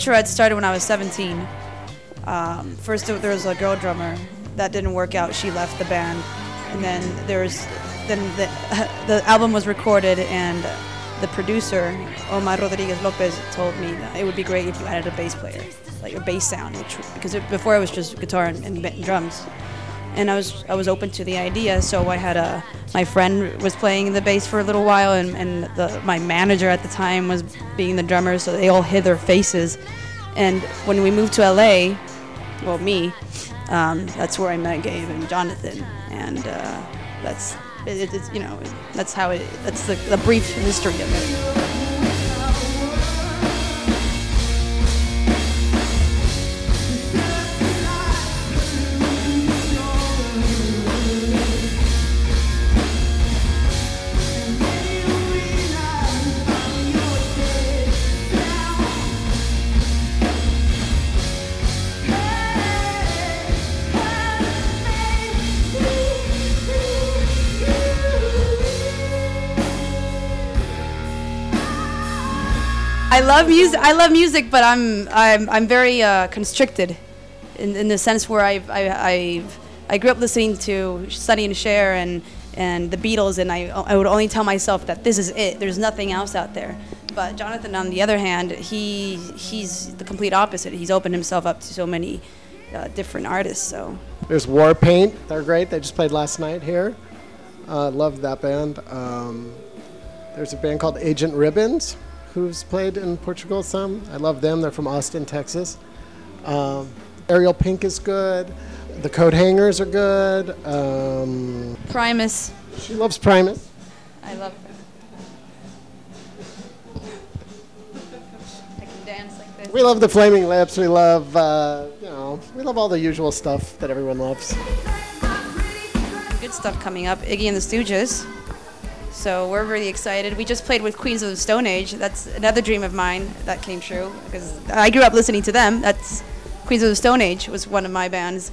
Butcherettes started when I was 17. First there was a girl drummer that didn't work out. She left the band, and then the album was recorded, and the producer, Omar Rodriguez Lopez, told me that it would be great if you added a bass player, like a bass sound, because before it was just guitar and drums. And I was open to the idea, so I had my friend was playing the bass for a little while, and my manager at the time was being the drummer, so they all hid their faces. And when we moved to LA, well, me, that's where I met Gabe and Jonathan, and that's the brief history of it. I love music, but I'm very constricted, in the sense where I grew up listening to Sonny and Cher and the Beatles, and I would only tell myself that this is it. There's nothing else out there. But Jonathan, on the other hand, he's the complete opposite. He's opened himself up to so many different artists. So there's War Paint. They're great. They just played last night here. Loved that band. There's a band called Agent Ribbons, who's played in Portugal some. I love them. They're from Austin, Texas. Ariel Pink is good. The Coathangers are good. Primus. She loves Primus. I love her. I can dance like this. We love the Flaming Lips. We love, we love all the usual stuff that everyone loves. Good stuff coming up. Iggy and the Stooges. So we're really excited. We just played with Queens of the Stone Age. That's another dream of mine that came true, because I grew up listening to them. That's Queens of the Stone Age was one of my bands.